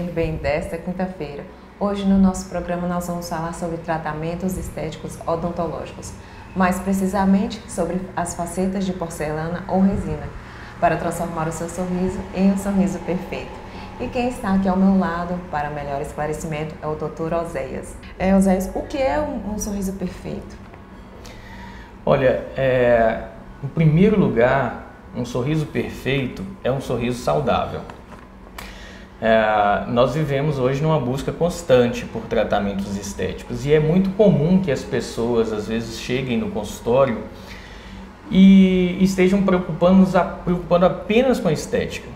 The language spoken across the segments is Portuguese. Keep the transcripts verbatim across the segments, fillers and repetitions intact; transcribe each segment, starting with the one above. Viver Bem desta quinta-feira. Hoje no nosso programa nós vamos falar sobre tratamentos estéticos odontológicos, mais precisamente sobre as facetas de porcelana ou resina, para transformar o seu sorriso em um sorriso perfeito. E quem está aqui ao meu lado para melhor esclarecimento é o doutor Oséias. É, Oséias, o que é um, um sorriso perfeito? Olha, é, em primeiro lugar, um sorriso perfeito é um sorriso saudável. É, nós vivemos hoje numa busca constante por tratamentos estéticos e é muito comum que as pessoas às vezes cheguem no consultório e estejam preocupando, preocupando apenas com a estética.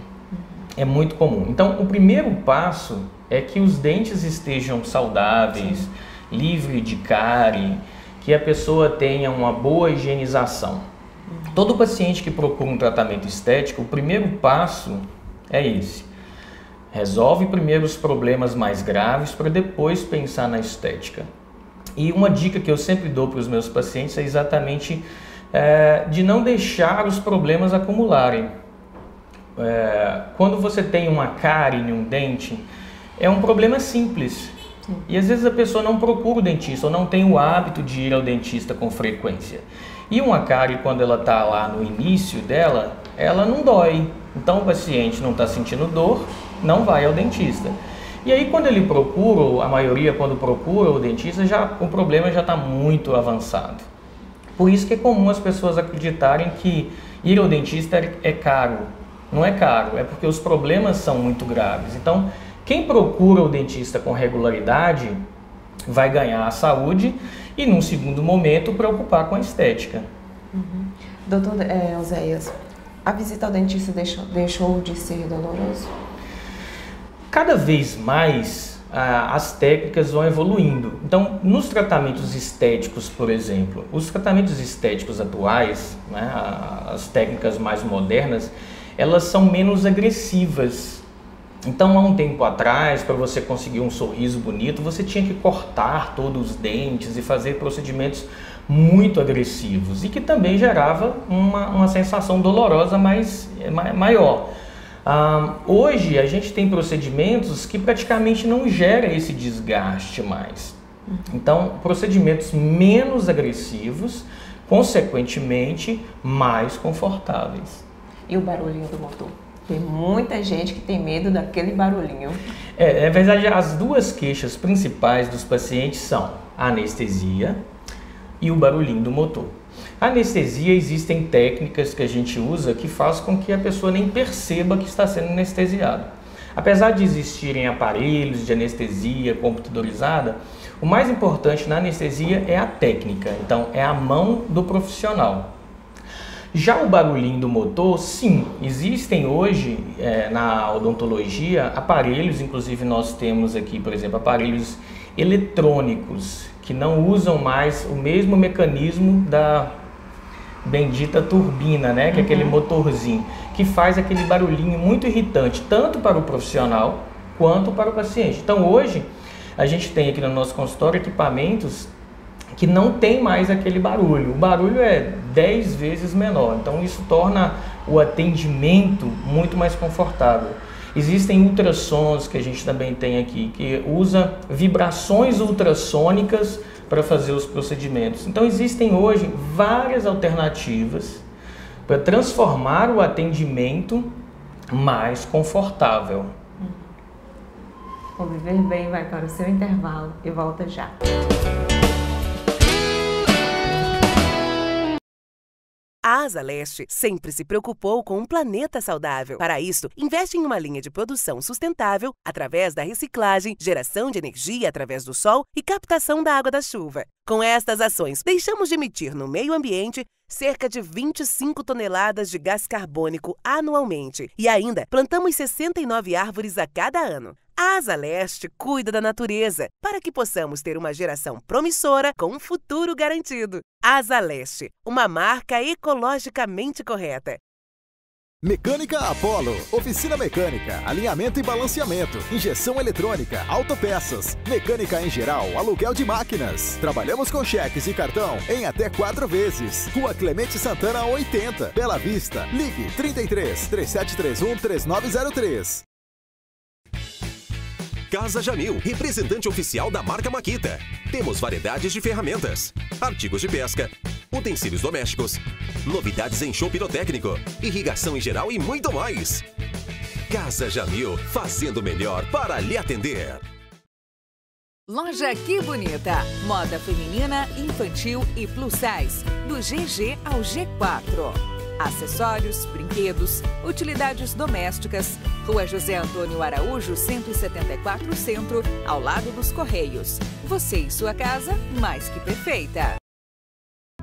É muito comum. Então, o primeiro passo é que os dentes estejam saudáveis, sim, livre de cárie, que a pessoa tenha uma boa higienização. Uhum. Todo paciente que procura um tratamento estético, o primeiro passo é esse. Resolve primeiro os problemas mais graves para depois pensar na estética. E uma dica que eu sempre dou para os meus pacientes é exatamente é, de não deixar os problemas acumularem. É, quando você tem uma cárie em um dente, é um problema simples. Sim. E às vezes a pessoa não procura o dentista ou não tem o hábito de ir ao dentista com frequência. E uma cárie, quando ela está lá no início dela, ela não dói. Então o paciente não está sentindo dor, não vai ao dentista. E aí quando ele procura, a maioria quando procura o dentista, já, o problema já está muito avançado. Por isso que é comum as pessoas acreditarem que ir ao dentista é caro. Não é caro, é porque os problemas são muito graves. Então, quem procura o dentista com regularidade vai ganhar a saúde e, num segundo momento, preocupar com a estética. Uhum. Doutor Oséias, a visita ao dentista deixou, deixou de ser doloroso? Cada vez mais ah, as técnicas vão evoluindo. Então, nos tratamentos estéticos, por exemplo, os tratamentos estéticos atuais, né, as técnicas mais modernas, elas são menos agressivas. Então, há um tempo atrás, para você conseguir um sorriso bonito, você tinha que cortar todos os dentes e fazer procedimentos muito agressivos, e que também gerava uma, uma sensação dolorosa mais, maior. Ah, hoje, a gente tem procedimentos que praticamente não geram esse desgaste mais. Então, procedimentos menos agressivos, consequentemente, mais confortáveis. E o barulhinho do motor? Tem muita gente que tem medo daquele barulhinho. É, na verdade, as duas queixas principais dos pacientes são a anestesia e o barulhinho do motor. A anestesia, existem técnicas que a gente usa que faz com que a pessoa nem perceba que está sendo anestesiada. Apesar de existirem aparelhos de anestesia computadorizada, o mais importante na anestesia é a técnica. Então, é a mão do profissional. Já o barulhinho do motor, sim, existem hoje é, na odontologia aparelhos, inclusive nós temos aqui, por exemplo, aparelhos eletrônicos, que não usam mais o mesmo mecanismo da bendita turbina, né, que é aquele motorzinho, que faz aquele barulhinho muito irritante, tanto para o profissional quanto para o paciente. Então hoje, a gente tem aqui no nosso consultório equipamentos que não tem mais aquele barulho. O barulho é dez vezes menor, então isso torna o atendimento muito mais confortável. Existem ultrassons que a gente também tem aqui, que usa vibrações ultrassônicas para fazer os procedimentos. Então existem hoje várias alternativas para transformar o atendimento mais confortável. O Viver Bem vai para o seu intervalo e volta já. A Asa Leste sempre se preocupou com um planeta saudável. Para isso, investe em uma linha de produção sustentável através da reciclagem, geração de energia através do sol e captação da água da chuva. Com estas ações, deixamos de emitir no meio ambiente cerca de vinte e cinco toneladas de gás carbônico anualmente e ainda plantamos sessenta e nove árvores a cada ano. A Asa Leste cuida da natureza para que possamos ter uma geração promissora com um futuro garantido. Asa Leste, uma marca ecologicamente correta. Mecânica Apollo, oficina mecânica, alinhamento e balanceamento, injeção eletrônica, autopeças, mecânica em geral, aluguel de máquinas. Trabalhamos com cheques e cartão em até quatro vezes. Rua Clemente Santana oitenta, Bela Vista. Ligue trinta e três, três sete três um, três nove zero três. Casa Jamil, representante oficial da marca Makita. Temos variedades de ferramentas, artigos de pesca, utensílios domésticos, novidades em show pirotécnico, irrigação em geral e muito mais. Casa Jamil, fazendo o melhor para lhe atender. Loja Que Bonita, moda feminina, infantil e plus size, do G G ao G quatro. Acessórios, brinquedos, utilidades domésticas, Rua José Antônio Araújo, cento e setenta e quatro Centro, ao lado dos Correios. Você e sua casa, mais que perfeita.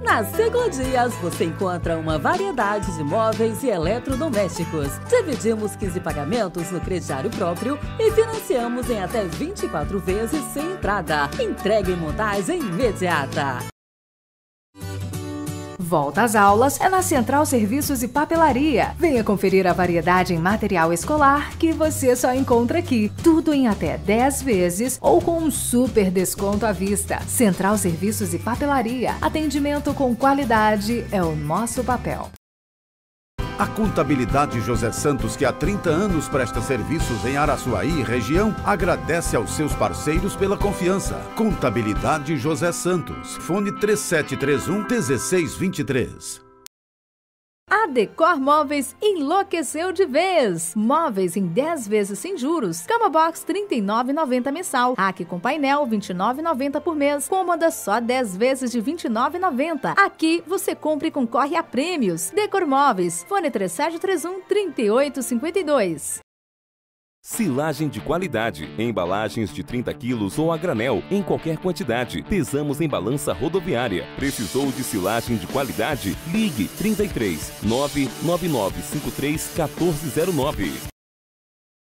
Nas Ciclodias você encontra uma variedade de móveis e eletrodomésticos. Dividimos quinze pagamentos no crediário próprio e financiamos em até vinte e quatro vezes sem entrada. Entrega e montagem imediata. Volta às aulas é na Central Serviços e Papelaria. Venha conferir a variedade em material escolar que você só encontra aqui. Tudo em até dez vezes ou com um super desconto à vista. Central Serviços e Papelaria. Atendimento com qualidade é o nosso papel. A Contabilidade José Santos, que há trinta anos presta serviços em Araçuaí e região, agradece aos seus parceiros pela confiança. Contabilidade José Santos, fone três sete três um, um seis dois três. A Decor Móveis enlouqueceu de vez. Móveis em dez vezes sem juros. Cama Box trinta e nove reais e noventa centavos mensal. Aqui com painel vinte e nove reais e noventa centavos por mês. Cômoda só dez vezes de vinte e nove reais e noventa centavos. Aqui você compra e concorre a prêmios. Decor Móveis. Fone três sete três um, três oito cinco dois. Silagem de qualidade, embalagens de trinta quilos ou a granel, em qualquer quantidade. Pesamos em balança rodoviária. Precisou de silagem de qualidade? Ligue trinta e três, nove nove nove cinco três, um quatro zero nove.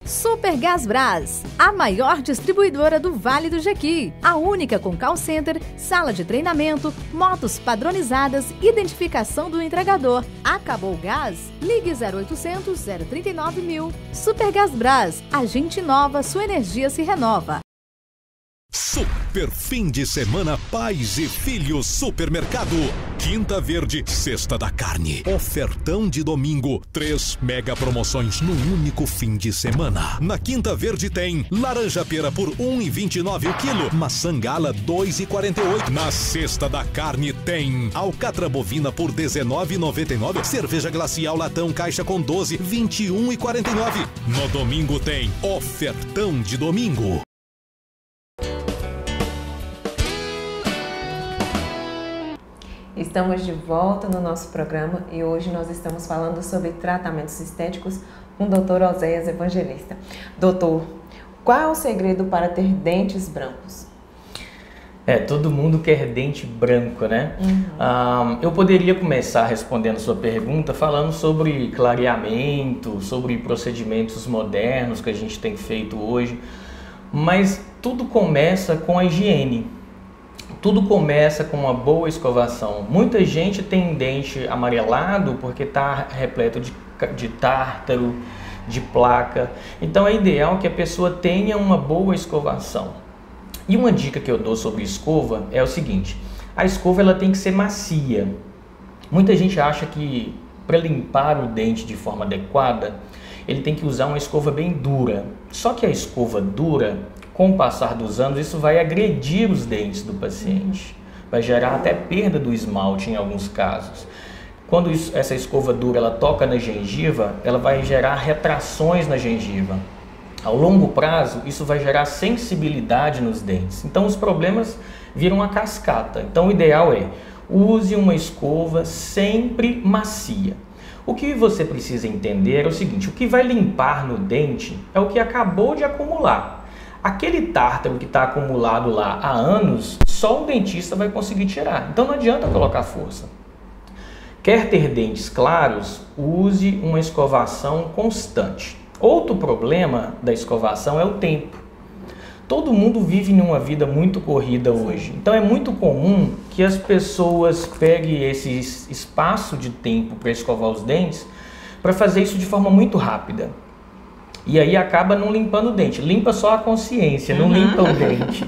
Super Gás Brás, a maior distribuidora do Vale do Jequi. A única com call center, sala de treinamento, motos padronizadas, identificação do entregador. Acabou o gás? Ligue zero oitocentos, zero trinta e nove mil. Super Gás Brás, a gente inova, sua energia se renova. Super fim de semana Pais e Filhos Supermercado. Quinta Verde, Sexta da Carne. Ofertão de domingo. Três mega promoções no único fim de semana. Na Quinta Verde tem laranja pera por um real e vinte e nove centavos o quilo. Maçã gala dois reais e quarenta e oito centavos. Na Sexta da Carne tem alcatra bovina por dezenove reais e noventa e nove centavos. Cerveja glacial latão caixa com doze, vinte e um reais e quarenta e nove centavos. No domingo tem ofertão de domingo. Estamos de volta no nosso programa e hoje nós estamos falando sobre tratamentos estéticos com o doutor Oséias Evangelista. Doutor, qual é o segredo para ter dentes brancos? É, todo mundo quer dente branco, né? Uhum. Um, eu poderia começar respondendo sua pergunta falando sobre clareamento, sobre procedimentos modernos que a gente tem feito hoje, mas tudo começa com a higiene. Tudo começa com uma boa escovação. Muita gente tem dente amarelado porque está repleto de, de tártaro, de placa. Então é ideal que a pessoa tenha uma boa escovação. E uma dica que eu dou sobre escova é o seguinte: a escova ela tem que ser macia. Muita gente acha que para limpar o dente de forma adequada, ele tem que usar uma escova bem dura. Só que a escova dura, com o passar dos anos, isso vai agredir os dentes do paciente. Vai gerar até perda do esmalte em alguns casos. Quando isso, essa escova dura ela toca na gengiva, ela vai gerar retrações na gengiva. Ao longo prazo, isso vai gerar sensibilidade nos dentes. Então, os problemas viram uma cascata. Então, o ideal é, use uma escova sempre macia. O que você precisa entender é o seguinte: o que vai limpar no dente é o que acabou de acumular. Aquele tártaro que está acumulado lá há anos, só o dentista vai conseguir tirar. Então não adianta colocar força. Quer ter dentes claros? Use uma escovação constante. Outro problema da escovação é o tempo. Todo mundo vive numa vida muito corrida hoje. Então é muito comum que as pessoas peguem esse espaço de tempo para escovar os dentes, para fazer isso de forma muito rápida. E aí acaba não limpando o dente. Limpa só a consciência, não limpa o dente.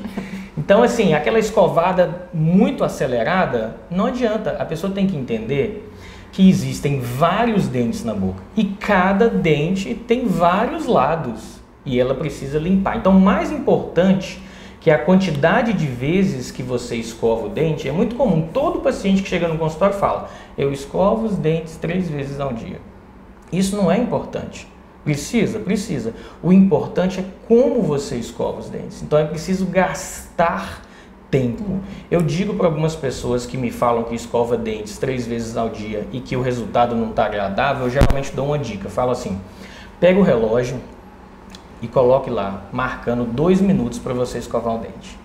Então, assim, aquela escovada muito acelerada, não adianta. A pessoa tem que entender que existem vários dentes na boca. E cada dente tem vários lados. e ela precisa limpar. Então, mais importante que a quantidade de vezes que você escova o dente, é muito comum. Todo paciente que chega no consultório fala, eu escovo os dentes três vezes ao dia. Isso não é importante. Precisa? Precisa. O importante é como você escova os dentes. Então, é preciso gastar tempo. Eu digo para algumas pessoas que me falam que escova dentes três vezes ao dia e que o resultado não está agradável, eu geralmente dou uma dica. Falo assim, pega o relógio e coloque lá, marcando dois minutos para você escovar o dente.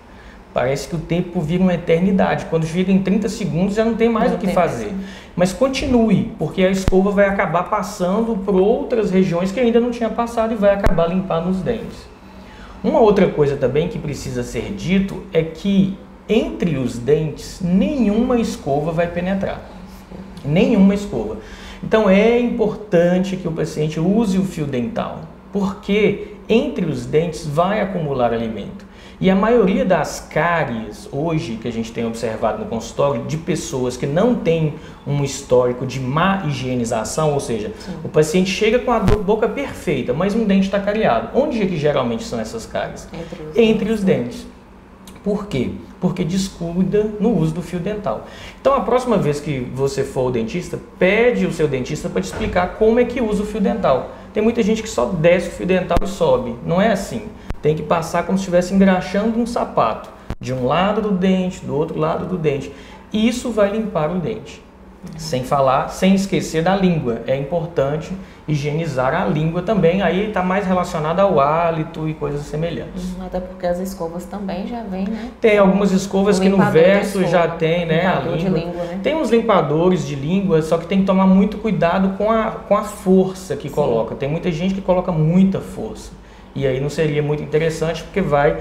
Parece que o tempo vira uma eternidade. Quando chega em trinta segundos já não tem mais não o que fazer. Mesmo. Mas continue, porque a escova vai acabar passando por outras regiões que ainda não tinha passado e vai acabar limpando os dentes. Uma outra coisa também que precisa ser dito é que entre os dentes nenhuma escova vai penetrar. Nenhuma escova. Então é importante que o paciente use o fio dental, porque entre os dentes vai acumular alimento. E a maioria das cáries hoje que a gente tem observado no consultório de pessoas que não tem um histórico de má higienização, ou seja, sim, o paciente chega com a boca perfeita, mas um dente está cariado. Onde é que geralmente são essas cáries? Entre os, Entre os dentes. dentes. Por quê? Porque descuida no uso do fio dental. Então, a próxima vez que você for ao dentista, pede o seu dentista para te explicar como é que usa o fio dental. Tem muita gente que só desce o fio dental e sobe. Não é assim. Tem que passar como se estivesse engraxando um sapato. De um lado do dente, do outro lado do dente. E isso vai limpar o dente. Sem falar, sem esquecer da língua. É importante higienizar a língua também. Aí está mais relacionado ao hálito e coisas semelhantes. Até porque as escovas também já vêm, né? Tem algumas escovas que no verso já tem, né? A língua. De língua, né? Tem uns limpadores de língua, só que tem que tomar muito cuidado com a, com a força que coloca. Tem muita gente que coloca muita força. E aí não seria muito interessante porque vai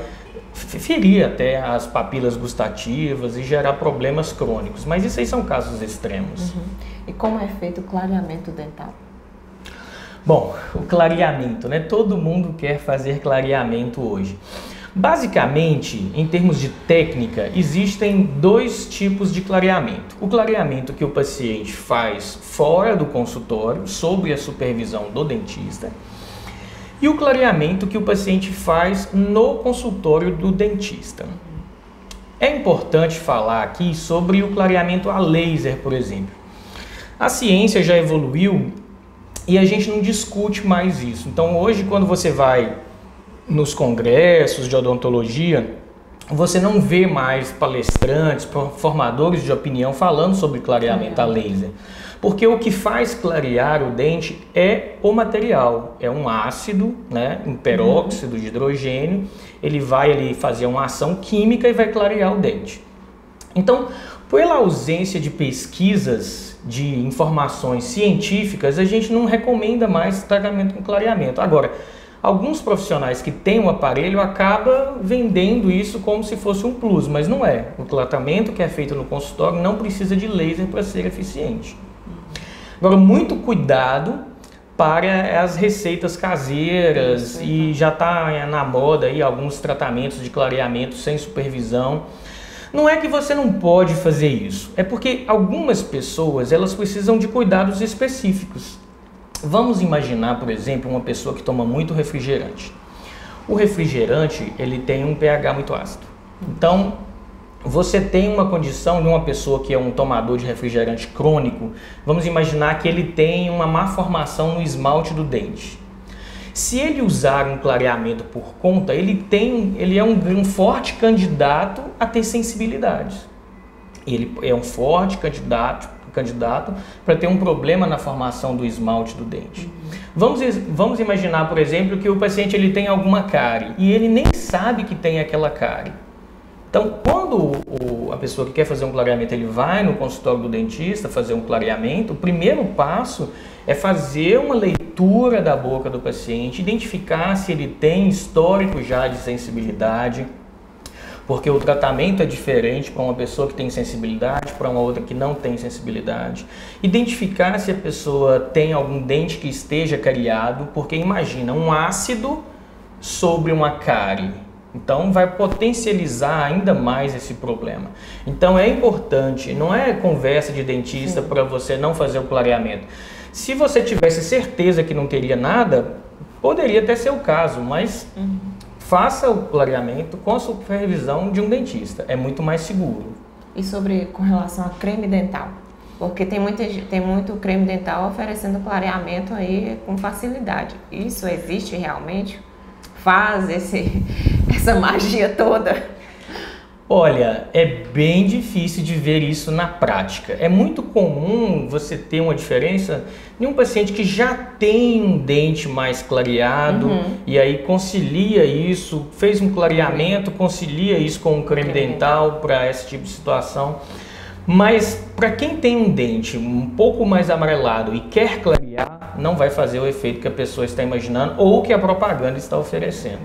ferir até as papilas gustativas e gerar problemas crônicos. Mas isso aí são casos extremos. Uhum. E como é feito o clareamento dental? Bom, o clareamento, né? Todo mundo quer fazer clareamento hoje. Basicamente, em termos de técnica, existem dois tipos de clareamento. O clareamento que o paciente faz fora do consultório, sob a supervisão do dentista, e o clareamento que o paciente faz no consultório do dentista. É importante falar aqui sobre o clareamento a laser, por exemplo. A ciência já evoluiu e a gente não discute mais isso. Então, hoje, quando você vai nos congressos de odontologia, você não vê mais palestrantes, formadores de opinião falando sobre clareamento a laser. Porque o que faz clarear o dente é o material, é um ácido, né, um peróxido de hidrogênio, ele vai ali fazer uma ação química e vai clarear o dente. Então, pela ausência de pesquisas, de informações científicas, a gente não recomenda mais tratamento com clareamento. Agora, alguns profissionais que têm o aparelho acabam vendendo isso como se fosse um plus, mas não é. O tratamento que é feito no consultório não precisa de laser para ser eficiente. Agora, muito cuidado para as receitas caseiras e já está na moda aí alguns tratamentos de clareamento sem supervisão. Não é que você não pode fazer isso, é porque algumas pessoas elas precisam de cuidados específicos. Vamos imaginar, por exemplo, uma pessoa que toma muito refrigerante. O refrigerante ele tem um pH muito ácido. Então, você tem uma condição de uma pessoa que é um tomador de refrigerante crônico, vamos imaginar que ele tem uma má formação no esmalte do dente. Se ele usar um clareamento por conta, ele, tem, ele é um, um forte candidato a ter sensibilidades. Ele é um forte candidato, candidato para ter um problema na formação do esmalte do dente. Vamos, vamos imaginar, por exemplo, que o paciente ele tem alguma cárie e ele nem sabe que tem aquela cárie. Então, quando o, a pessoa que quer fazer um clareamento, ele vai no consultório do dentista fazer um clareamento, o primeiro passo é fazer uma leitura da boca do paciente, identificar se ele tem histórico já de sensibilidade, porque o tratamento é diferente para uma pessoa que tem sensibilidade, para uma outra que não tem sensibilidade. Identificar se a pessoa tem algum dente que esteja cariado, porque imagina um ácido sobre uma cárie. Então, vai potencializar ainda mais esse problema. Então, é importante, não é conversa de dentista para você não fazer o clareamento. Se você tivesse certeza que não teria nada, Poderia até ser o caso, mas uhum. faça o clareamento com a supervisão de um dentista. É muito mais seguro. E sobre, com relação a creme dental? Porque tem, muita, tem muito creme dental oferecendo clareamento aí com facilidade. Isso existe realmente? Faz esse, essa magia toda? Olha, é bem difícil de ver isso na prática. É muito comum você ter uma diferença em um paciente que já tem um dente mais clareado uhum. e aí concilia isso, fez um clareamento, concilia isso com um creme, creme dental, dental. Para esse tipo de situação. Mas para quem tem um dente um pouco mais amarelado e quer clarear, não vai fazer o efeito que a pessoa está imaginando ou que a propaganda está oferecendo.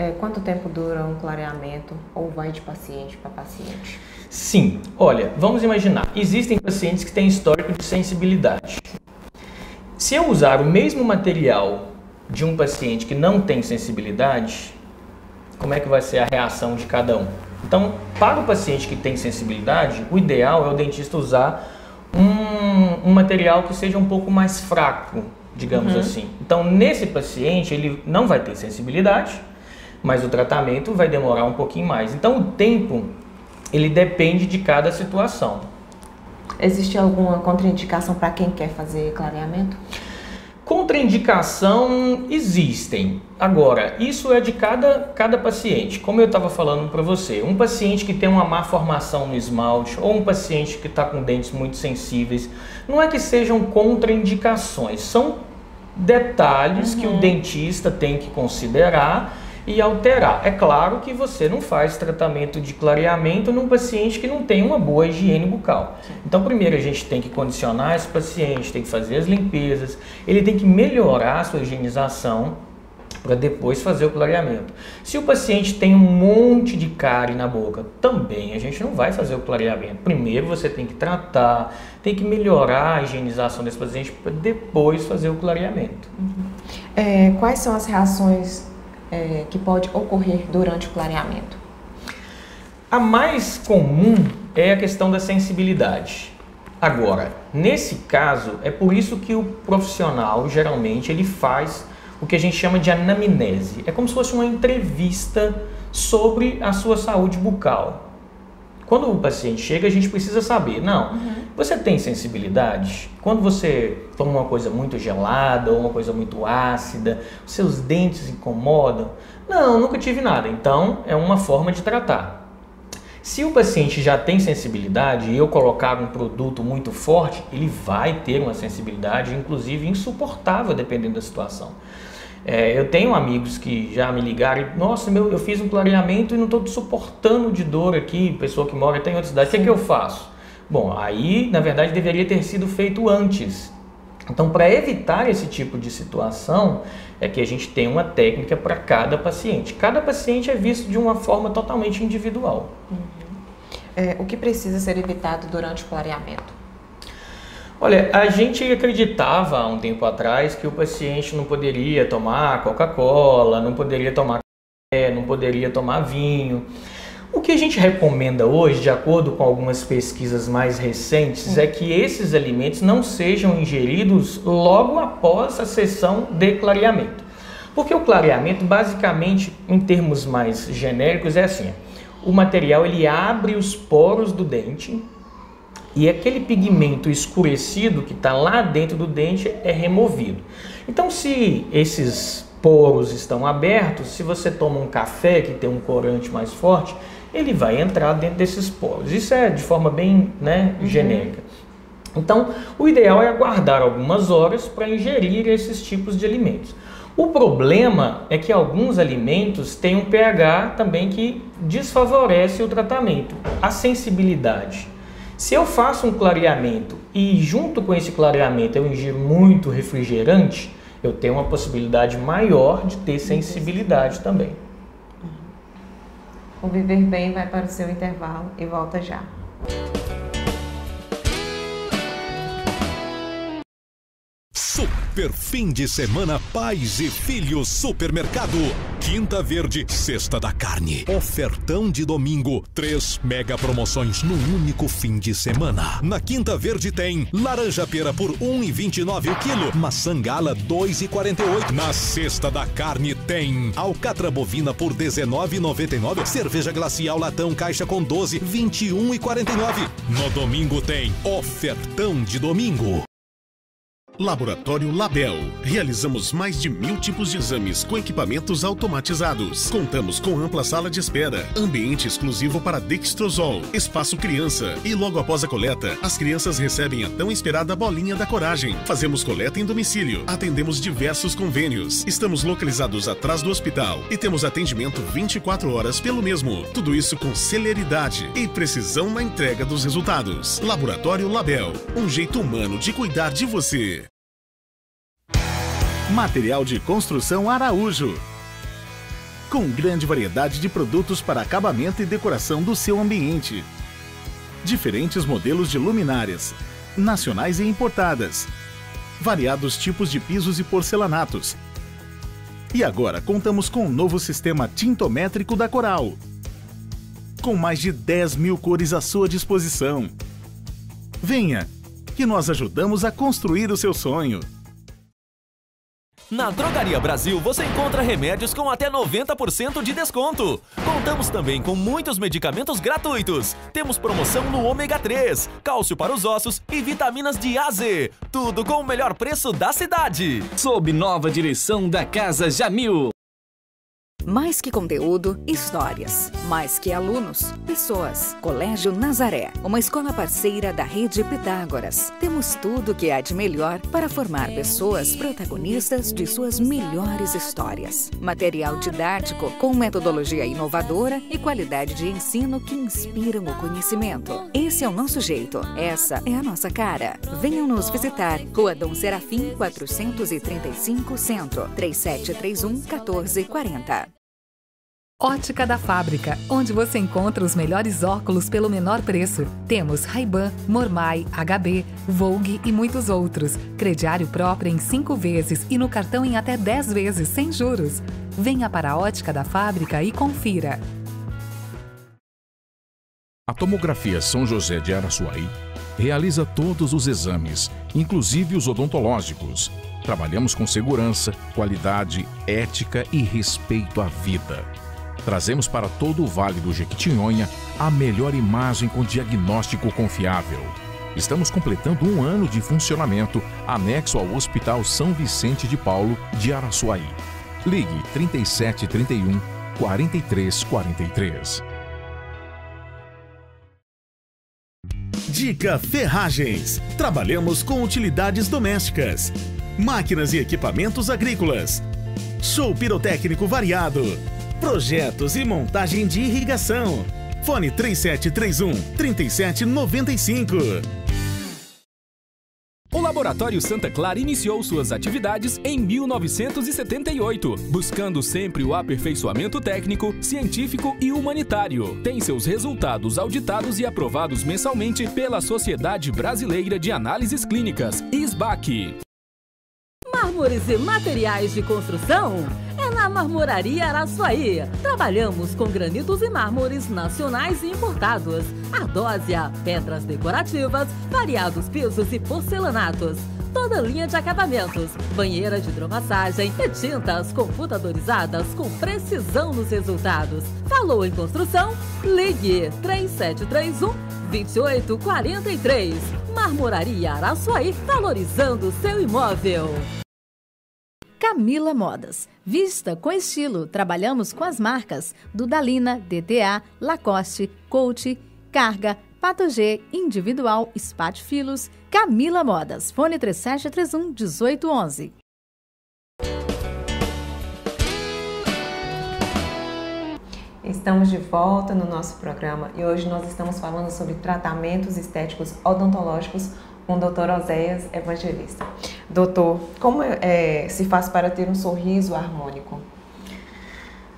É, quanto tempo dura um clareamento ou vai de paciente para paciente? Sim, olha, vamos imaginar. Existem pacientes que têm histórico de sensibilidade. Se eu usar o mesmo material de um paciente que não tem sensibilidade, como é que vai ser a reação de cada um? Então, para o paciente que tem sensibilidade, o ideal é o dentista usar um, um material que seja um pouco mais fraco, digamos uhum. assim. Então, nesse paciente, ele não vai ter sensibilidade, mas o tratamento vai demorar um pouquinho mais. Então, o tempo, ele depende de cada situação. Existe alguma contraindicação para quem quer fazer clareamento? Contraindicação existem. Agora, isso é de cada, cada paciente. Como eu estava falando para você, um paciente que tem uma má formação no esmalte ou um paciente que está com dentes muito sensíveis, não é que sejam contraindicações, são detalhes uhum. que o dentista tem que considerar e alterar. É claro que você não faz tratamento de clareamento num paciente que não tem uma boa higiene bucal. Então, primeiro a gente tem que condicionar esse paciente, tem que fazer as limpezas, ele tem que melhorar a sua higienização para depois fazer o clareamento. Se o paciente tem um monte de cárie na boca, também a gente não vai fazer o clareamento. Primeiro você tem que tratar, tem que melhorar a higienização desse paciente para depois fazer o clareamento. Uhum. É, quais são as reações É, que pode ocorrer durante o clareamento? A mais comum é a questão da sensibilidade. Agora, nesse caso, é por isso que o profissional, geralmente, ele faz o que a gente chama de anamnese. É como se fosse uma entrevista sobre a sua saúde bucal. Quando o paciente chega, a gente precisa saber, não, uhum. você tem sensibilidade? Quando você toma uma coisa muito gelada ou uma coisa muito ácida, os seus dentes incomodam? Não, nunca tive nada. Então, é uma forma de tratar. Se o paciente já tem sensibilidade e eu colocar um produto muito forte, ele vai ter uma sensibilidade, inclusive, insuportável, dependendo da situação. É, eu tenho amigos que já me ligaram e, nossa, meu, eu fiz um clareamento e não estou suportando de dor aqui, pessoa que mora até em outra cidade, o que é que eu faço? Bom, aí, na verdade, deveria ter sido feito antes. Então, para evitar esse tipo de situação, é que a gente tem uma técnica para cada paciente. Cada paciente é visto de uma forma totalmente individual. Uhum. É, o que precisa ser evitado durante o clareamento? Olha, a gente acreditava há um tempo atrás que o paciente não poderia tomar Coca-Cola, não poderia tomar café, não poderia tomar vinho. O que a gente recomenda hoje, de acordo com algumas pesquisas mais recentes, é que esses alimentos não sejam ingeridos logo após a sessão de clareamento. Porque o clareamento, basicamente, em termos mais genéricos, é assim. O material, ele abre os poros do dente. E aquele pigmento escurecido que está lá dentro do dente é removido. Então, se esses poros estão abertos, se você toma um café que tem um corante mais forte, ele vai entrar dentro desses poros. Isso é de forma bem, né, uhum. genérica. Então, o ideal é aguardar algumas horas para ingerir esses tipos de alimentos. O problema é que alguns alimentos têm um pH também que desfavorece o tratamento, a sensibilidade. Se eu faço um clareamento e junto com esse clareamento eu ingiro muito refrigerante, eu tenho uma possibilidade maior de ter sensibilidade também. O Viver Bem vai para o seu intervalo e volta já. Super Fim de Semana Pais e Filhos Supermercado. Quinta Verde, Sexta da Carne. Ofertão de domingo. Três mega promoções no único fim de semana. Na Quinta Verde tem laranja pera por um e vinte e nove o quilo. Maçã gala dois e quarenta e oito. Na Sexta da Carne tem alcatra bovina por dezenove e noventa e nove. Cerveja glacial latão caixa com doze, vinte e um e quarenta e nove. No domingo tem ofertão de domingo. Laboratório Label. Realizamos mais de mil tipos de exames com equipamentos automatizados. Contamos com ampla sala de espera, ambiente exclusivo para dextrosol, espaço criança. E logo após a coleta, as crianças recebem a tão esperada bolinha da coragem. Fazemos coleta em domicílio, atendemos diversos convênios. Estamos localizados atrás do hospital e temos atendimento vinte e quatro horas pelo mesmo. Tudo isso com celeridade e precisão na entrega dos resultados. Laboratório Label. Um jeito humano de cuidar de você. Material de construção Araújo. Com grande variedade de produtos para acabamento e decoração do seu ambiente. Diferentes modelos de luminárias, nacionais e importadas. Variados tipos de pisos e porcelanatos. E agora contamos com um novo sistema tintométrico da Coral. Com mais de dez mil cores à sua disposição. Venha, que nós ajudamos a construir o seu sonho. Na Drogaria Brasil você encontra remédios com até noventa por cento de desconto. Contamos também com muitos medicamentos gratuitos. Temos promoção no ômega três, cálcio para os ossos e vitaminas de A a Z. Tudo com o melhor preço da cidade. Sob nova direção da Casa Jamil. Mais que conteúdo, histórias. Mais que alunos, pessoas. Colégio Nazaré, uma escola parceira da Rede Pitágoras. Temos tudo o que há de melhor para formar pessoas protagonistas de suas melhores histórias. Material didático com metodologia inovadora e qualidade de ensino que inspiram o conhecimento. Esse é o nosso jeito, essa é a nossa cara. Venham nos visitar. Rua Dom Serafim, quatrocentos e trinta e cinco, Centro, três sete três um, um quatro quatro zero. Ótica da Fábrica, onde você encontra os melhores óculos pelo menor preço. Temos Ray-Ban, Mormai, H B, Vogue e muitos outros. Crediário próprio em cinco vezes e no cartão em até dez vezes, sem juros. Venha para a Ótica da Fábrica e confira. A Tomografia São José de Araçuaí realiza todos os exames, inclusive os odontológicos. Trabalhamos com segurança, qualidade, ética e respeito à vida. Trazemos para todo o Vale do Jequitinhonha a melhor imagem com diagnóstico confiável. Estamos completando um ano de funcionamento anexo ao Hospital São Vicente de Paulo de Araçuaí. Ligue trinta e sete, trinta e um, quarenta e três, quarenta e três. Dica Ferragens. Trabalhamos com utilidades domésticas, máquinas e equipamentos agrícolas, show pirotécnico variado, projetos e montagem de irrigação. Fone trinta e sete, trinta e um, trinta e sete, noventa e cinco. O Laboratório Santa Clara iniciou suas atividades em mil novecentos e setenta e oito, buscando sempre o aperfeiçoamento técnico, científico e humanitário. Tem seus resultados auditados e aprovados mensalmente pela Sociedade Brasileira de Análises Clínicas, I S B A C. Mármores e materiais de construção? É na Marmoraria Araçuaí. Trabalhamos com granitos e mármores nacionais e importados, ardósia, pedras decorativas, variados pisos e porcelanatos. Toda linha de acabamentos, banheira de hidromassagem e tintas computadorizadas com precisão nos resultados. Falou em construção? Ligue três sete três um, dois oito quatro três. Marmoraria Araçuaí, valorizando seu imóvel. Camila Modas. Vista com estilo. Trabalhamos com as marcas Dudalina, D T A, Lacoste, Coach, Carga, Patogê, Individual, Spatfilos. Camila Modas. Fone três sete três um, um oito um um. Estamos de volta no nosso programa e hoje nós estamos falando sobre tratamentos estéticos odontológicos com o doutor Oséias Evangelista. Doutor, como é, se faz para ter um sorriso harmônico?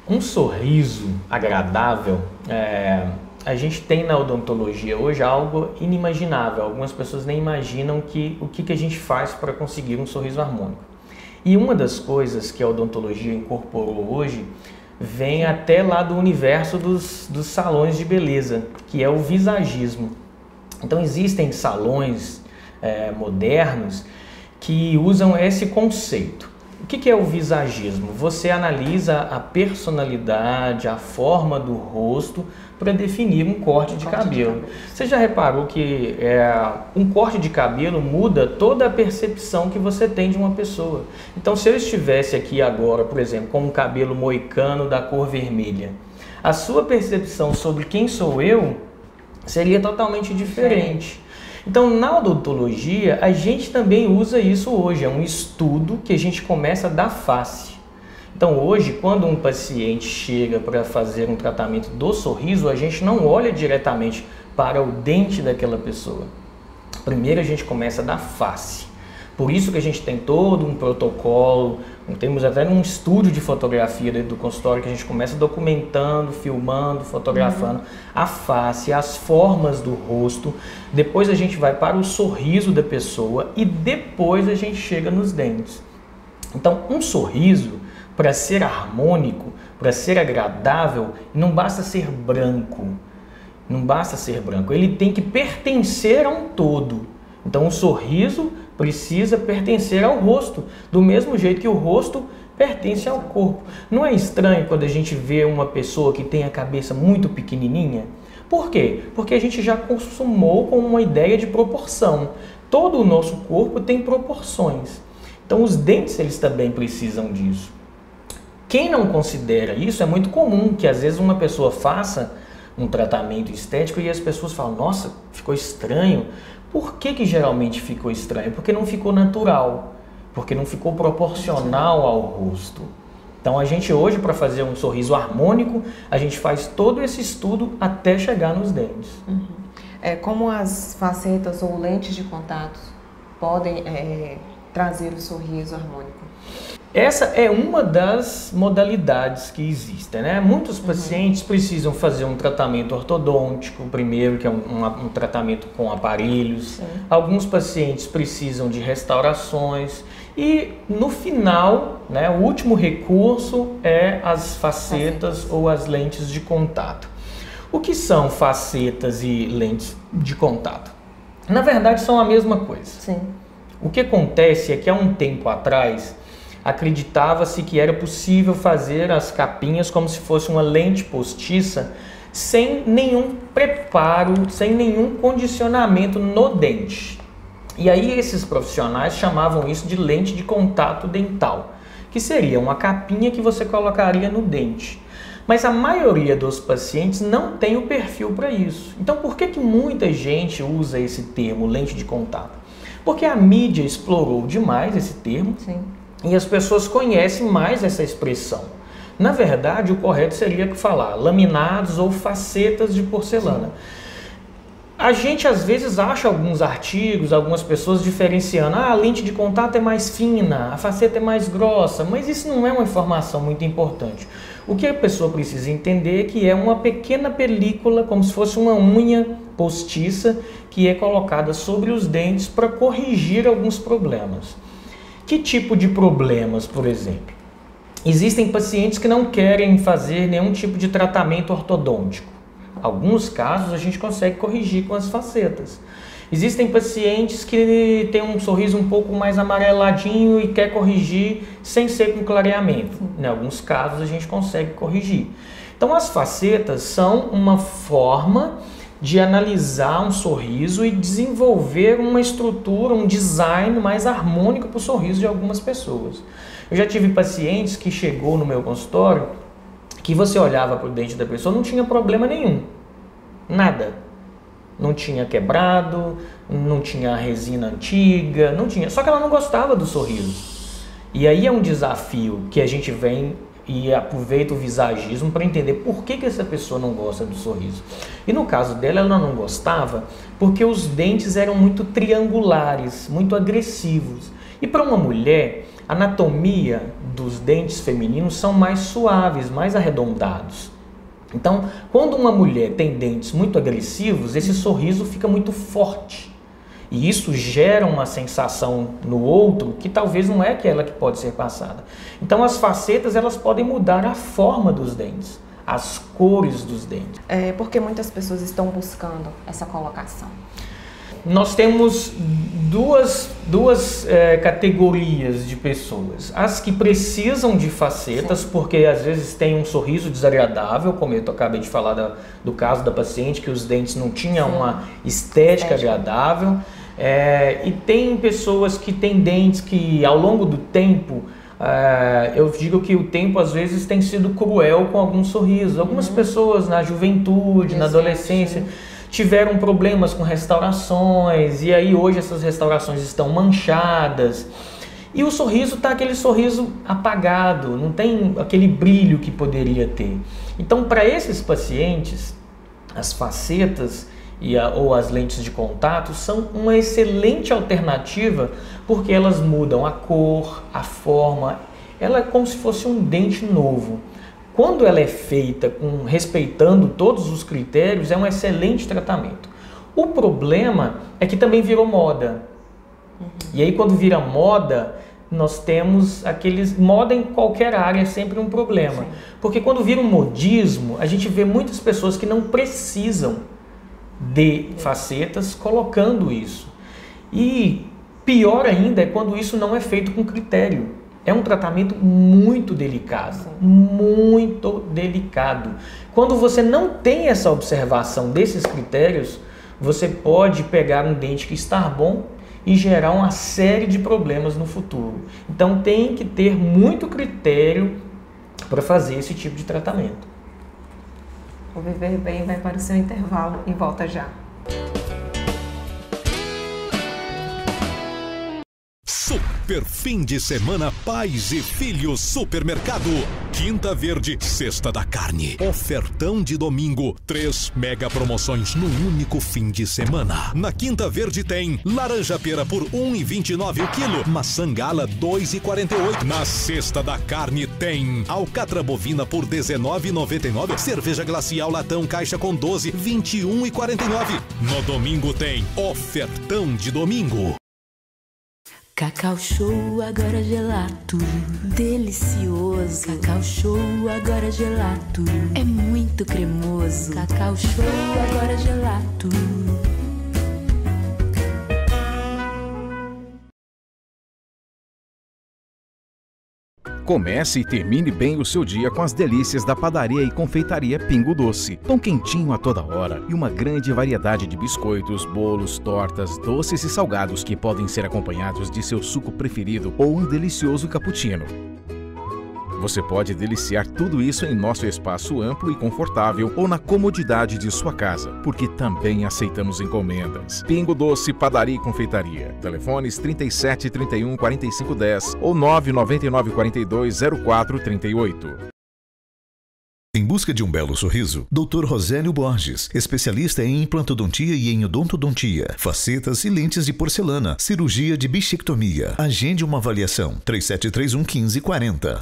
Um sorriso agradável, é, a gente tem na odontologia hoje algo inimaginável. Algumas pessoas nem imaginam que, o que, que a gente faz para conseguir um sorriso harmônico. E uma das coisas que a odontologia incorporou hoje vem até lá do universo dos, dos salões de beleza, que é o visagismo. Então existem salões é, modernos que usam esse conceito. O que, que é o visagismo? Você analisa a personalidade, a forma do rosto para definir um corte, um de, corte cabelo. de cabelo. Você já reparou que é, um corte de cabelo muda toda a percepção que você tem de uma pessoa. Então, se eu estivesse aqui agora, por exemplo, com um cabelo moicano da cor vermelha, a sua percepção sobre quem sou eu seria totalmente diferente. Então, na odontologia, a gente também usa isso hoje. É um estudo que a gente começa da face. Então, hoje, quando um paciente chega para fazer um tratamento do sorriso, a gente não olha diretamente para o dente daquela pessoa. Primeiro, a gente começa da face. Por isso que a gente tem todo um protocolo, temos até um estúdio de fotografia dentro do consultório que a gente começa documentando, filmando, fotografando uhum. a face, as formas do rosto. Depois a gente vai para o sorriso da pessoa e depois a gente chega nos dentes. Então, um sorriso, para ser harmônico, para ser agradável, não basta ser branco. Não basta ser branco, ele tem que pertencer a um todo. Então, um sorriso precisa pertencer ao rosto, do mesmo jeito que o rosto pertence ao corpo. Não é estranho quando a gente vê uma pessoa que tem a cabeça muito pequenininha? Por quê? Porque a gente já consumou com uma ideia de proporção. Todo o nosso corpo tem proporções. Então, os dentes, eles também precisam disso. Quem não considera isso, é muito comum que às vezes uma pessoa faça um tratamento estético e as pessoas falam, nossa, ficou estranho. Por que que geralmente ficou estranho? Porque não ficou natural, porque não ficou proporcional ao rosto. Então a gente hoje, para fazer um sorriso harmônico, a gente faz todo esse estudo até chegar nos dentes. Uhum. É, como as facetas ou lentes de contato podem é, trazer o sorriso harmônico? Essa é uma das modalidades que existem, né? Muitos pacientes uhum. precisam fazer um tratamento ortodôntico primeiro, que é um, um, um tratamento com aparelhos. Sim. Alguns pacientes precisam de restaurações e no final, né, o último recurso é as facetas, facetas ou as lentes de contato. O que são facetas e lentes de contato? Na verdade, são a mesma coisa. Sim. O que acontece é que há um tempo atrás acreditava-se que era possível fazer as capinhas como se fosse uma lente postiça sem nenhum preparo, sem nenhum condicionamento no dente. E aí esses profissionais chamavam isso de lente de contato dental, que seria uma capinha que você colocaria no dente. Mas a maioria dos pacientes não tem o perfil para isso. Então por que que muita gente usa esse termo, lente de contato? Porque a mídia explorou demais esse termo. Sim. E as pessoas conhecem mais essa expressão. Na verdade, o correto seria falar laminados ou facetas de porcelana. Sim. A gente, às vezes, acha alguns artigos, algumas pessoas diferenciando. Ah, a lente de contato é mais fina, a faceta é mais grossa. Mas isso não é uma informação muito importante. O que a pessoa precisa entender é que é uma pequena película, como se fosse uma unha postiça, que é colocada sobre os dentes para corrigir alguns problemas. Que tipo de problemas, por exemplo? Existem pacientes que não querem fazer nenhum tipo de tratamento ortodôntico. Alguns casos a gente consegue corrigir com as facetas. Existem pacientes que têm um sorriso um pouco mais amareladinho e quer corrigir sem ser com clareamento. Em alguns casos a gente consegue corrigir. Então as facetas são uma forma de analisar um sorriso e desenvolver uma estrutura, um design mais harmônico para o sorriso de algumas pessoas. Eu já tive pacientes que chegou no meu consultório que você olhava para o dente da pessoa, não tinha problema nenhum, nada. Não tinha quebrado, não tinha resina antiga, não tinha. Só que ela não gostava do sorriso. E aí é um desafio que a gente vem e aproveita o visagismo para entender por que que essa pessoa não gosta do sorriso. E no caso dela, ela não gostava porque os dentes eram muito triangulares, muito agressivos. E para uma mulher, a anatomia dos dentes femininos são mais suaves, mais arredondados. Então, quando uma mulher tem dentes muito agressivos, esse sorriso fica muito forte. E isso gera uma sensação no outro que talvez não é aquela que pode ser passada. Então as facetas, elas podem mudar a forma dos dentes, as cores dos dentes. É porque muitas pessoas estão buscando essa colocação. Nós temos duas, duas é, categorias de pessoas. As que precisam de facetas, sim, porque às vezes tem um sorriso desagradável, como eu acabei de falar da, do caso da paciente, que os dentes não tinham, sim, uma estética, estética. agradável. É, e tem pessoas que têm dentes que ao longo do tempo... Uh, eu digo que o tempo às vezes tem sido cruel com alguns sorrisos. Algumas uhum. pessoas na juventude, na adolescência, tiveram problemas com restaurações, e aí hoje essas restaurações estão manchadas. E o sorriso está aquele sorriso apagado, não tem aquele brilho que poderia ter. Então, para esses pacientes, as facetas E a, ou as lentes de contato são uma excelente alternativa, porque elas mudam a cor, a forma, ela é como se fosse um dente novo. Quando ela é feita com, respeitando todos os critérios, é um excelente tratamento. O problema é que também virou moda. Uhum. E aí quando vira moda, nós temos aqueles... Moda em qualquer área é sempre um problema. Sim. Porque quando vira um modismo, a gente vê muitas pessoas que não precisam de facetas colocando isso. E pior ainda é quando isso não é feito com critério. É um tratamento muito delicado, sim, muito delicado. Quando você não tem essa observação desses critérios, você pode pegar um dente que está bom e gerar uma série de problemas no futuro. Então tem que ter muito critério para fazer esse tipo de tratamento. O Viver Bem vai para o seu intervalo e volta já. Super fim de semana Pais e Filhos Supermercado. Quinta Verde, Sexta da Carne. Ofertão de domingo. Três mega promoções no único fim de semana. Na Quinta Verde tem laranja pera por um real e vinte e nove o quilo. Maçã gala dois reais e quarenta e oito. Na Sexta da Carne tem alcatra bovina por dezenove reais e noventa e nove. Cerveja glacial latão caixa com doze, vinte e um reais e quarenta e nove. No domingo tem ofertão de domingo. Cacau Show, agora gelato, delicioso. Cacau Show, agora gelato, é muito cremoso. Cacau Show, agora gelato. Comece e termine bem o seu dia com as delícias da padaria e confeitaria Pingo Doce. Pão quentinho a toda hora e uma grande variedade de biscoitos, bolos, tortas, doces e salgados que podem ser acompanhados de seu suco preferido ou um delicioso cappuccino. Você pode deliciar tudo isso em nosso espaço amplo e confortável ou na comodidade de sua casa, porque também aceitamos encomendas. Pingo Doce, Padaria e Confeitaria. Telefones trinta e sete, trinta e um, quarenta e cinco, dez ou nove nove nove, quatro dois, zero quatro, três oito. Em busca de um belo sorriso, doutor Rosélio Borges, especialista em implantodontia e em odontodontia, facetas e lentes de porcelana, cirurgia de bichectomia. Agende uma avaliação trinta e sete, trinta e um, quinze, quarenta.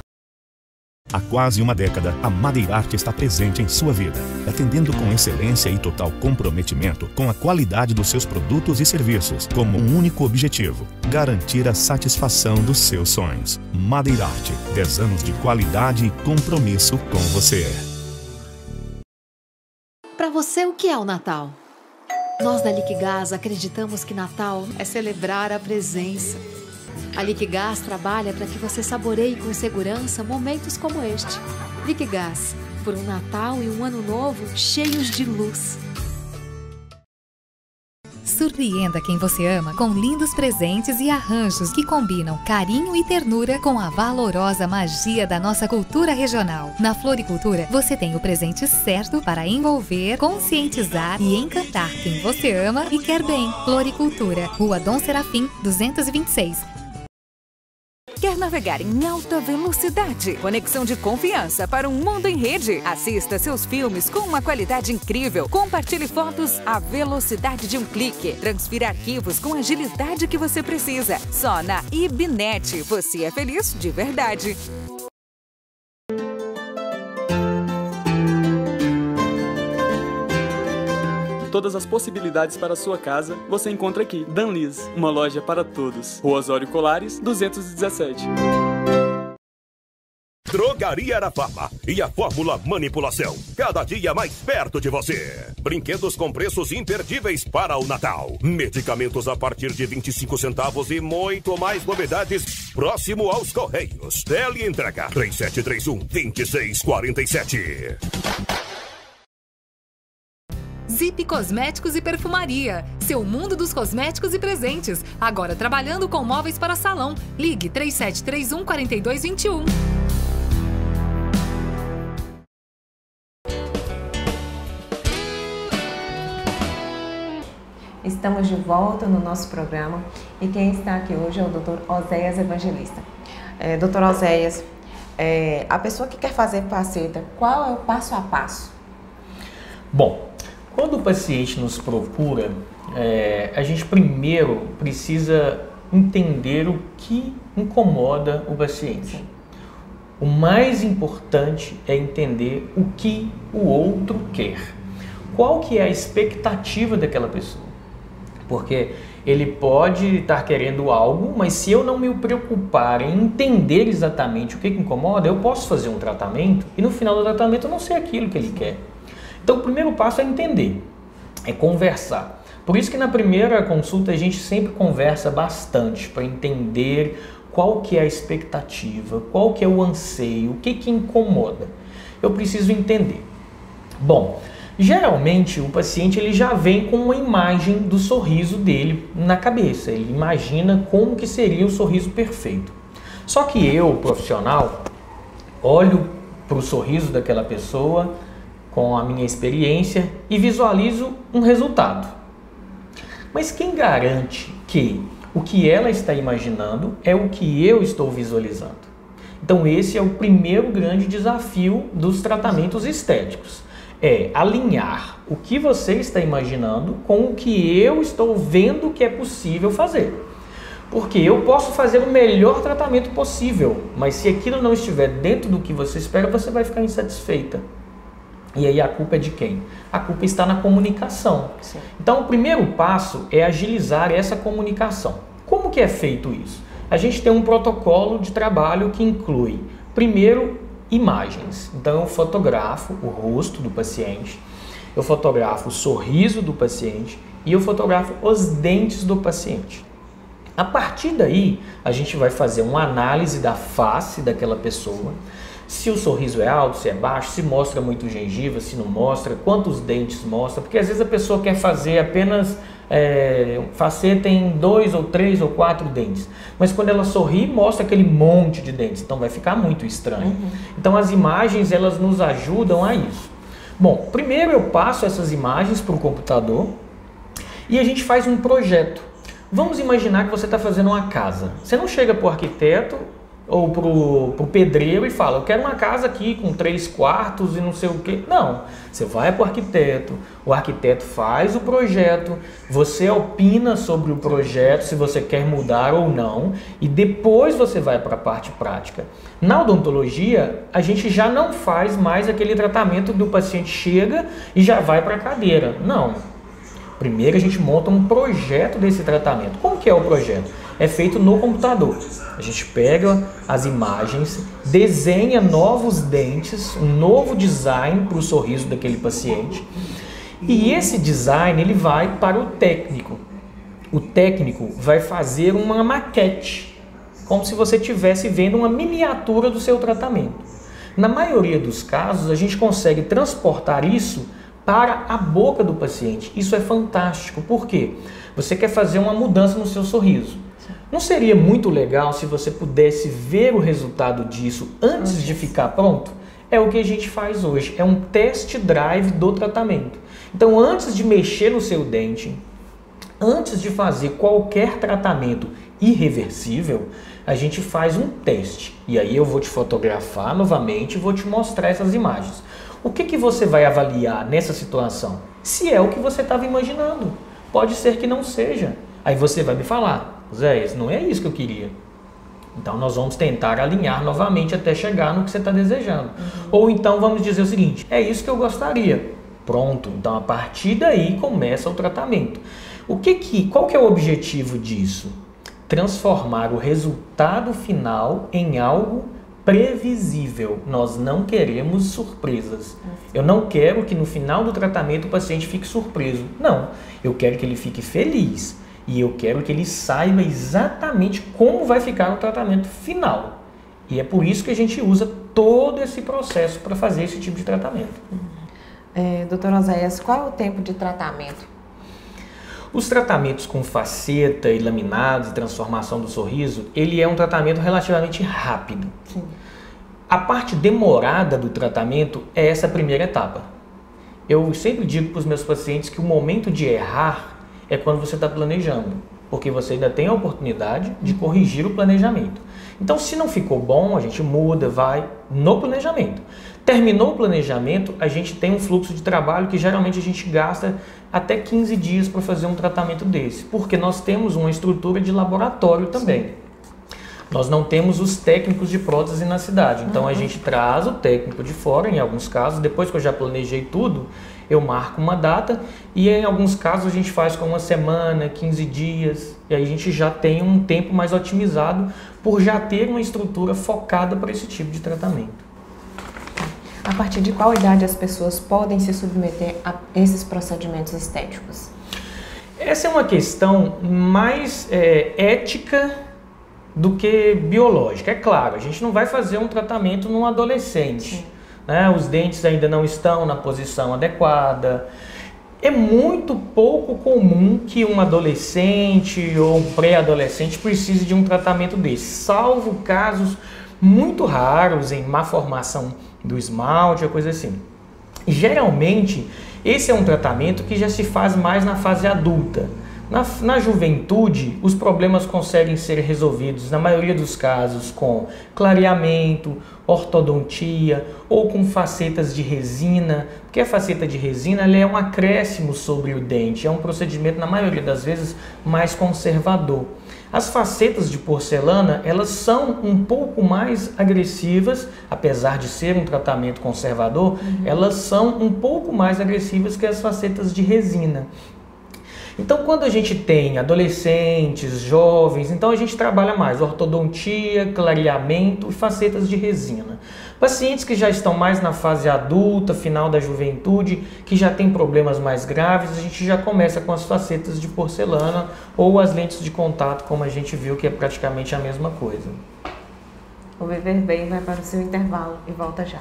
Há quase uma década, a Madei Arte está presente em sua vida, atendendo com excelência e total comprometimento com a qualidade dos seus produtos e serviços, como um único objetivo, garantir a satisfação dos seus sonhos. Madei Arte, dez anos de qualidade e compromisso com você. Para você, o que é o Natal? Nós da Liquigás acreditamos que Natal é celebrar a presença. A Liquigás trabalha para que você saboreie com segurança momentos como este. Liquigás, por um Natal e um Ano Novo cheios de luz. Surpreenda quem você ama com lindos presentes e arranjos que combinam carinho e ternura com a valorosa magia da nossa cultura regional. Na Floricultura, você tem o presente certo para envolver, conscientizar e encantar quem você ama e quer bem. Floricultura, Rua Dom Serafim, duzentos e vinte e seis. Quer navegar em alta velocidade? Conexão de confiança para um mundo em rede. Assista seus filmes com uma qualidade incrível. Compartilhe fotos à velocidade de um clique. Transfira arquivos com a agilidade que você precisa. Só na Ibnet. Você é feliz de verdade. todas as possibilidades para a sua casa, você encontra aqui. Danlis, uma loja para todos. Rua Osório Colares, duzentos e dezessete. Drogaria Arafarma e a fórmula manipulação, cada dia mais perto de você. Brinquedos com preços imperdíveis para o Natal, medicamentos a partir de vinte e cinco centavos e muito mais novidades próximo aos Correios. Teleentrega três sete três um, dois seis quatro sete. Zip Cosméticos e Perfumaria, seu mundo dos cosméticos e presentes, agora trabalhando com móveis para salão. Ligue três sete três um, quatro dois dois um. Estamos de volta no nosso programa e quem está aqui hoje é o doutor Oséias Evangelista. É, doutor Oséias, é, a pessoa que quer fazer faceta, qual é o passo a passo? Bom, quando o paciente nos procura, é, a gente primeiro precisa entender o que incomoda o paciente. Sim. O mais importante é entender o que o outro quer. Qual que é a expectativa daquela pessoa? Porque ele pode estar querendo algo, mas se eu não me preocupar em entender exatamente o que que incomoda, eu posso fazer um tratamento e no final do tratamento eu não sei aquilo que ele quer. Então o primeiro passo é entender, é conversar. Por isso que na primeira consulta a gente sempre conversa bastante para entender qual que é a expectativa, qual que é o anseio, o que que incomoda. Eu preciso entender. Bom, geralmente o paciente ele já vem com uma imagem do sorriso dele na cabeça. Ele imagina como que seria o sorriso perfeito. Só que eu, profissional, olho para o sorriso daquela pessoa com a minha experiência e visualizo um resultado. Mas quem garante que o que ela está imaginando é o que eu estou visualizando? Então esse é o primeiro grande desafio dos tratamentos estéticos. É alinhar o que você está imaginando com o que eu estou vendo que é possível fazer. Porque eu posso fazer o melhor tratamento possível, mas se aquilo não estiver dentro do que você espera, você vai ficar insatisfeita. E aí a culpa é de quem? A culpa está na comunicação. Sim. Então o primeiro passo é agilizar essa comunicação. Como que é feito isso? A gente tem um protocolo de trabalho que inclui, primeiro, imagens. Então eu fotografo o rosto do paciente, eu fotografo o sorriso do paciente e eu fotografo os dentes do paciente. A partir daí, a gente vai fazer uma análise da face daquela pessoa. Se o sorriso é alto, se é baixo, se mostra muito gengiva, se não mostra, quantos dentes mostra, porque às vezes a pessoa quer fazer apenas é, faceta em dois ou três ou quatro dentes, mas quando ela sorri mostra aquele monte de dentes, então vai ficar muito estranho. Uhum. Então as imagens elas nos ajudam a isso. Bom, primeiro eu passo essas imagens para o computador e a gente faz um projeto. Vamos imaginar que você está fazendo uma casa, você não chega para o arquiteto ou pro, pro pedreiro e fala, eu quero uma casa aqui com três quartos e não sei o que. Não, você vai pro arquiteto, o arquiteto faz o projeto, você opina sobre o projeto, se você quer mudar ou não, e depois você vai para a parte prática. Na odontologia, a gente já não faz mais aquele tratamento do paciente chega e já vai para a cadeira. Não, primeiro a gente monta um projeto desse tratamento. Como que é o projeto? É feito no computador. A gente pega as imagens, desenha novos dentes, um novo design para o sorriso daquele paciente. E esse design ele vai para o técnico. O técnico vai fazer uma maquete, como se você estivesse vendo uma miniatura do seu tratamento. Na maioria dos casos, a gente consegue transportar isso para a boca do paciente. Isso é fantástico. Por quê? Você quer fazer uma mudança no seu sorriso. Não seria muito legal se você pudesse ver o resultado disso antes de ficar pronto? É o que a gente faz hoje, é um test drive do tratamento. Então, antes de mexer no seu dente, antes de fazer qualquer tratamento irreversível, a gente faz um teste. E aí eu vou te fotografar novamente e vou te mostrar essas imagens. O que que você vai avaliar nessa situação? Se é o que você estava imaginando. Pode ser que não seja. Aí você vai me falar, Zé, isso não é isso que eu queria. Então nós vamos tentar alinhar novamente até chegar no que você está desejando. Ou então vamos dizer o seguinte, é isso que eu gostaria. pronto. Então, a partir daí começa o tratamento. O que que, qual que é o objetivo disso? Transformar o resultado final em algo previsível. Nós não queremos surpresas. Eu não quero que no final do tratamento o paciente fique surpreso. Não, eu quero que ele fique feliz e eu quero que ele saiba exatamente como vai ficar o tratamento final. E é por isso que a gente usa todo esse processo para fazer esse tipo de tratamento. É, doutor Oséias, qual é o tempo de tratamento? Os tratamentos com faceta e laminados, transformação do sorriso, ele é um tratamento relativamente rápido. Sim. A parte demorada do tratamento é essa primeira etapa. Eu sempre digo para os meus pacientes que o momento de errar é quando você está planejando, porque você ainda tem a oportunidade de corrigir o planejamento. Então, se não ficou bom, a gente muda, vai no planejamento. Terminou o planejamento, a gente tem um fluxo de trabalho que geralmente a gente gasta até quinze dias para fazer um tratamento desse, porque nós temos uma estrutura de laboratório também. Sim. Nós não temos os técnicos de prótese na cidade, então uhum. a gente traz o técnico de fora, em alguns casos, depois que eu já planejei tudo, eu marco uma data e em alguns casos a gente faz com uma semana, quinze dias, e aí a gente já tem um tempo mais otimizado por já ter uma estrutura focada para esse tipo de tratamento. A partir de qual idade as pessoas podem se submeter a esses procedimentos estéticos? Essa é uma questão mais é, ética do que biológica. É claro, a gente não vai fazer um tratamento num adolescente. Sim. Né? Os dentes ainda não estão na posição adequada. É muito pouco comum que um adolescente ou um pré-adolescente precise de um tratamento desse, salvo casos muito raros em má formação do esmalte, coisa assim. Geralmente, esse é um tratamento que já se faz mais na fase adulta. Na, na juventude, os problemas conseguem ser resolvidos, na maioria dos casos, com clareamento, ortodontia ou com facetas de resina, porque a faceta de resina ela é um acréscimo sobre o dente, é um procedimento, na maioria das vezes, mais conservador. As facetas de porcelana, elas são um pouco mais agressivas, apesar de ser um tratamento conservador, uhum. elas são um pouco mais agressivas que as facetas de resina. Então, quando a gente tem adolescentes, jovens, então a gente trabalha mais ortodontia, clareamento e facetas de resina. Pacientes que já estão mais na fase adulta, final da juventude, que já tem problemas mais graves, a gente já começa com as facetas de porcelana ou as lentes de contato, como a gente viu que é praticamente a mesma coisa. O Viver Bem vai para o seu intervalo e volta já.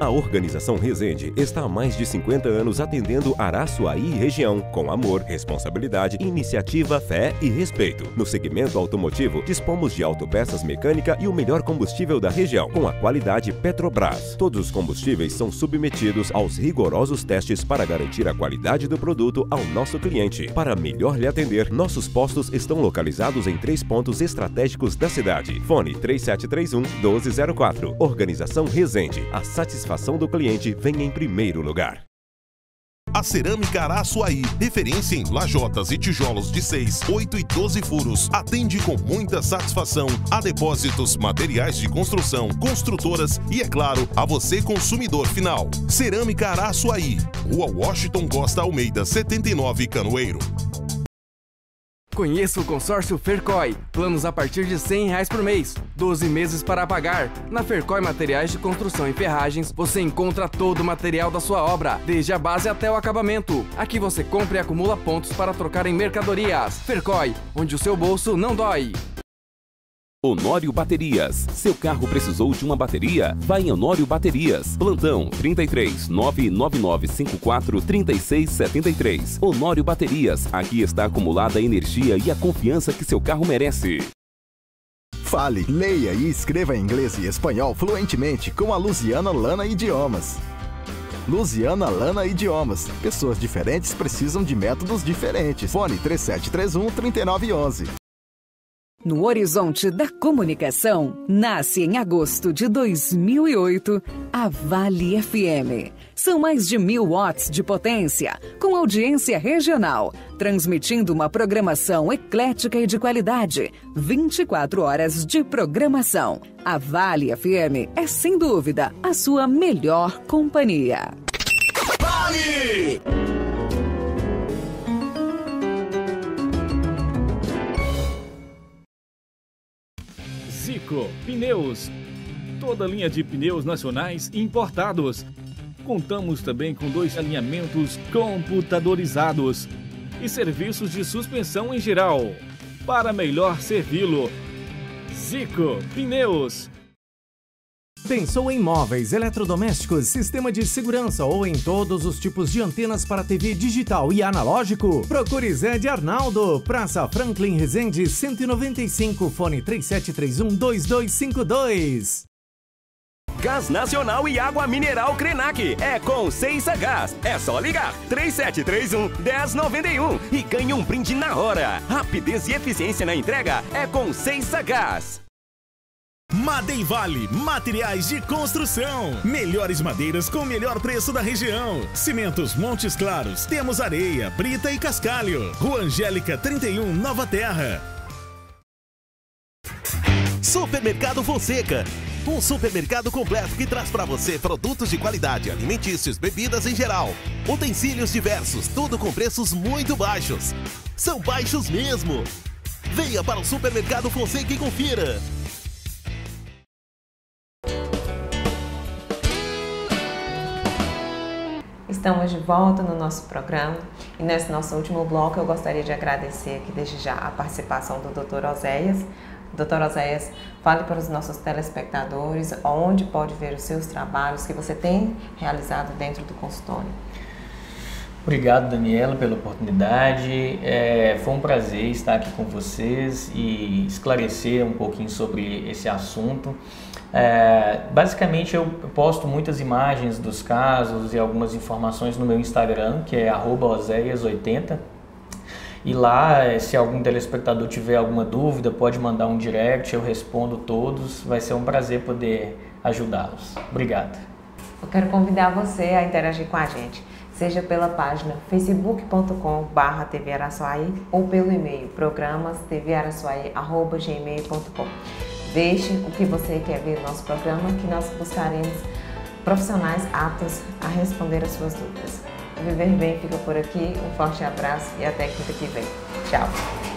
A Organização Resende está há mais de cinquenta anos atendendo Araçuaí e região, com amor, responsabilidade, iniciativa, fé e respeito. No segmento automotivo, dispomos de autopeças mecânica e o melhor combustível da região, com a qualidade Petrobras. Todos os combustíveis são submetidos aos rigorosos testes para garantir a qualidade do produto ao nosso cliente. Para melhor lhe atender, nossos postos estão localizados em três pontos estratégicos da cidade. Fone três sete três um, um dois zero quatro. Organização Resende. A satisfação A satisfação do cliente vem em primeiro lugar. A cerâmica Araçuaí, referência em lajotas e tijolos de seis, oito e doze furos, atende com muita satisfação a depósitos, materiais de construção, construtoras e, é claro, a você consumidor final. Cerâmica Araçuaí, Rua Washington Costa Almeida, setenta e nove, Canoeiro. Conheça o consórcio Fercoi, planos a partir de cem reais por mês, doze meses para pagar. Na Fercoi Materiais de Construção e Ferragens, você encontra todo o material da sua obra, desde a base até o acabamento. Aqui você compra e acumula pontos para trocar em mercadorias. Fercoi, onde o seu bolso não dói. Honório Baterias. Seu carro precisou de uma bateria? Vai em Honório Baterias. Plantão trinta e três, nove nove nove cinco quatro, trinta e seis setenta e três. Honório Baterias. Aqui está acumulada a energia e a confiança que seu carro merece. Fale, leia e escreva em inglês e espanhol fluentemente com a Luciana Lana Idiomas. Luciana Lana Idiomas. Pessoas diferentes precisam de métodos diferentes. Fone três sete três um, três nove um um. No horizonte da comunicação, nasce em agosto de dois mil e oito a Vale F M. São mais de mil watts de potência, com audiência regional, transmitindo uma programação eclética e de qualidade. vinte e quatro horas de programação. A Vale F M é, sem dúvida, a sua melhor companhia. Vale! Zico Pneus. Toda a linha de pneus nacionais importados. Contamos também com dois alinhamentos computadorizados e serviços de suspensão em geral, para melhor servi-lo. Zico Pneus. Pensou em móveis, eletrodomésticos, sistema de segurança ou em todos os tipos de antenas para T V digital e analógico? Procure Zé de Arnaldo, Praça Franklin Rezende, cento e noventa e cinco, fone três sete três um, dois dois cinco dois. Gás Nacional e Água Mineral Krenak. É com Seisa Gás. É só ligar três sete três um, um zero nove um e ganhe um brinde na hora. Rapidez e eficiência na entrega é com Seisa Gás. Madei Vale, materiais de construção. Melhores madeiras com o melhor preço da região. Cimentos Montes Claros, temos areia, brita e cascalho. Rua Angélica trinta e um, Nova Terra. Supermercado Fonseca. Um supermercado completo que traz para você produtos de qualidade, alimentícios, bebidas em geral, utensílios diversos, tudo com preços muito baixos. São baixos mesmo. Venha para o Supermercado Fonseca e confira. Estamos de volta no nosso programa e nesse nosso último bloco eu gostaria de agradecer aqui desde já a participação do doutor Oséias. Doutor Oséias, fale para os nossos telespectadores onde pode ver os seus trabalhos que você tem realizado dentro do consultório. Obrigado, Daniela, pela oportunidade. É, foi um prazer estar aqui com vocês e esclarecer um pouquinho sobre esse assunto. É, basicamente, eu posto muitas imagens dos casos e algumas informações no meu Instagram, que é arroba oséias oitenta. E lá, se algum telespectador tiver alguma dúvida, pode mandar um direct, eu respondo todos. Vai ser um prazer poder ajudá-los. Obrigado. Eu quero convidar você a interagir com a gente, seja pela página facebook ponto com barra tv araçuaí ou pelo e-mail programas tv araçuaí arroba gmail ponto com. Deixe o que você quer ver no nosso programa, que nós buscaremos profissionais aptos a responder as suas dúvidas. Viver Bem fica por aqui, um forte abraço e até quinta que vem. Tchau!